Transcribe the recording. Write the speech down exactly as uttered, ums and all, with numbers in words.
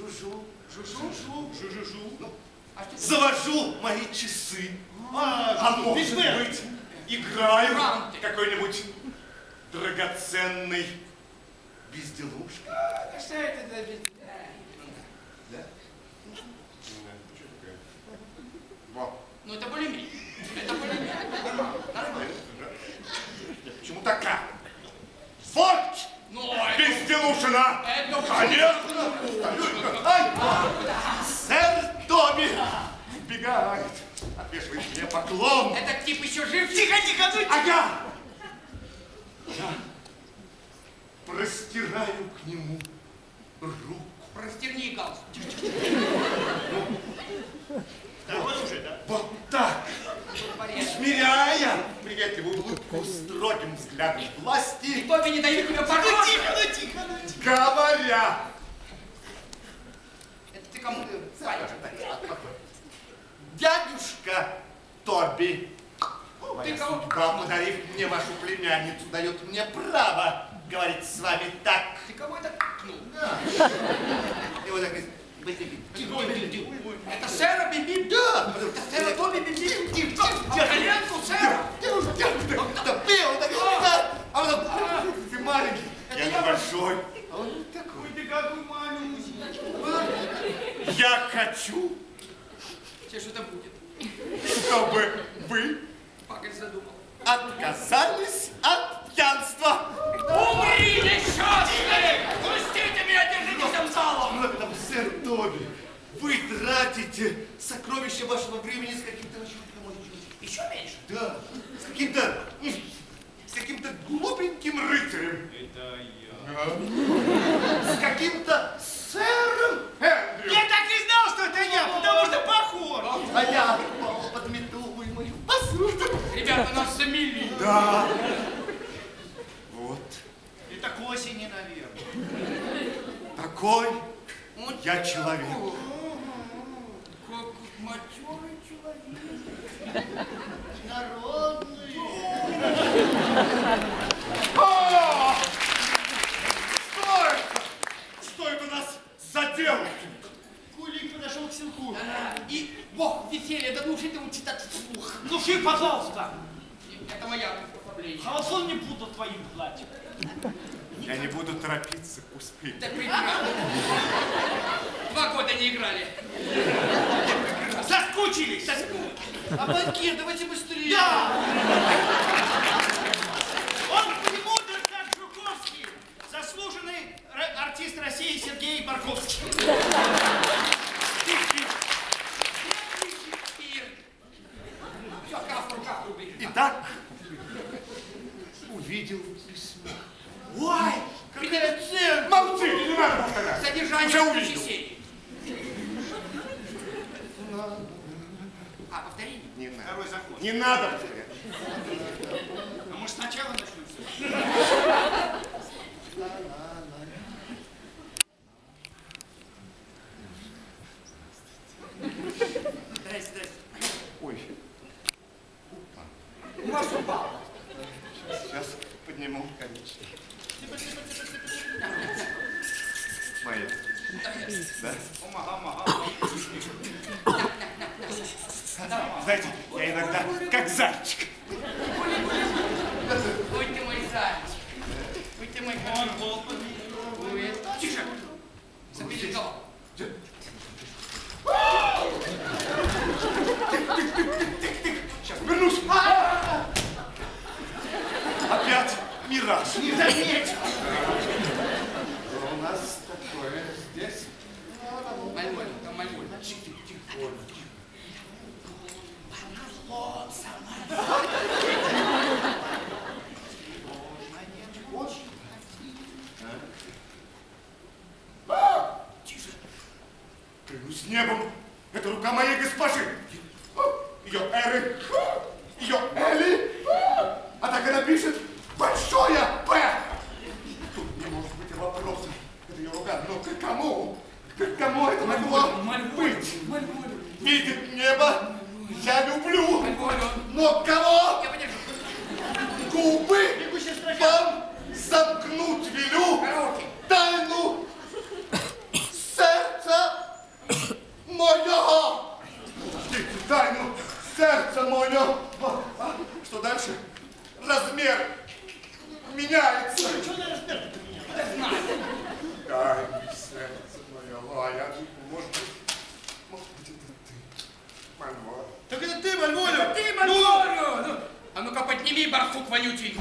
Жужу, жужу, жужу, ну, а завожу мои часы. А, а может быть, играю какой-нибудь драгоценный безделушкой. А, да что это за безделушка? Да? Что такое? Во. Ну это более-менее. Это более-менее. Нормально. Нормально. Почему такая? Вот! Безделушина! Конечно! Ай! Сэр Тоби бегает. Отвешивает мне поклон. Этот тип еще жив? Тихо, тихо, тихо! Ага! Я простираю к нему руку. Простерни галстук. Да, вот уже, да? Вот так. Смиряя приятелевую улыбку строгим взглядом власти. Тоби не дает тебе порога. Ну тихо, ну тихо, ну тихо. Говоря. Это ты кому? Дядюшка Тоби. Моя судьба, подарив мне вашу племянницу, дает мне право говорить с вами так. Ты кого это ткнул? Да. И вот так говорит. Это сэра Биби? Да. Это сэра Тоби Биби? Тихо, тихо. Коленку сэра. Тихо, тихо. Он такой, а он такой, ты маленький. Я небольшой. А он такой. Ой, ты как у маленький. Я хочу. Тебе что-то будет. Чтобы вы... Пагаль задумал. Отказались от пьянства. Умри, несчастный! Пустите меня, держитесь обзалом! Там, сэр Тоби, вы тратите сокровища вашего времени с каким-то... Еще меньше? Да, с каким-то... С каким-то глупеньким рыцарем. Это я. С каким-то сэром Эндрю. Я так и знал, что это я, потому что похож. А я подмету. Ребята нас замели. Да. Вот. Это к осени, наверное. Такой вот я человек. Как матерый человек. Народный. Что это? Что это нас задело? Кулик подошел к селку. И... Бог, веселье, да глуши ты учит от слух. Глуши, пожалуйста. Это моя проблема. Холосон не буду твоим платьем. Я не буду торопиться, успеть. Да прекрасно. Два года не играли. Соскучились. Соскучились. А банкир, давайте быстрее. Да. Он не мудр, как Жуковский. Заслуженный артист России Сергей Барковский. Итак, увидел письмо. Ой, какая цель! Молчи, не надо повторять. Содержание чтения. А, повтори? Не надо. Второй закон. Не надо повторять. А мы сначала начнем все. Здрасте, здрасте. Ой. У вас упал. Сейчас подниму, конечно. Моя. Да? Знаете, я иногда как зайчик. Ой, ты мой зайчик. Ой, ты мой зайчик. Тише. Забери голову. Сейчас вернусь. Опять мираж. Не заметь. У нас такое здесь. Мальволио, там Мальволио. Тихо, тихо. Вот сама. Тише. Клянусь небом. Это рука моей госпожи. Ее Эры, ее Эли, а так она пишет большое П. Тут не может быть вопроса. Это ее рука, но к кому? К кому это могло быть? Видит небо, я люблю, но кого? Губы вам замкнуть велю тайну сердца. Что дальше? Размер меняется. Что за размер-то меняется? Дай мне сердце мое, а я может быть, может быть это ты, Мальволио. Так это ты, Мальволио! Это ты, Мальволио! Ну! А ну-ка подними барсук вонючий!